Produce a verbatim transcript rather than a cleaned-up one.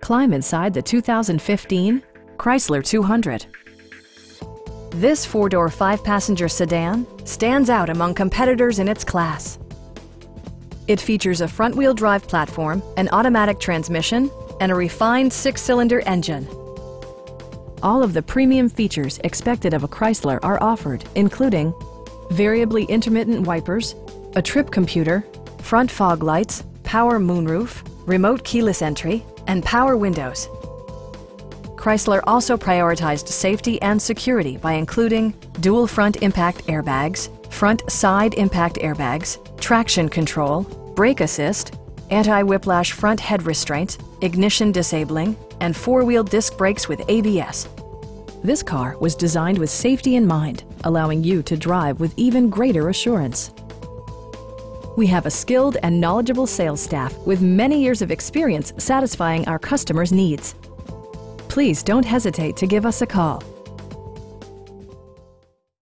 Climb inside the two thousand fifteen Chrysler two hundred. This four-door, five-passenger sedan stands out among competitors in its class. It features a front-wheel drive platform, an automatic transmission, and a refined six-cylinder engine. All of the premium features expected of a Chrysler are offered, including variably intermittent wipers, a trip computer, front fog lights, power moonroof, remote keyless entry, and power windows. Chrysler also prioritized safety and security by including dual front impact airbags, front side impact airbags, traction control, brake assist, anti-whiplash front head restraints, ignition disabling, and four-wheel disc brakes with A B S. This car was designed with safety in mind, allowing you to drive with even greater assurance. We have a skilled and knowledgeable sales staff with many years of experience satisfying our customers' needs. Please don't hesitate to give us a call.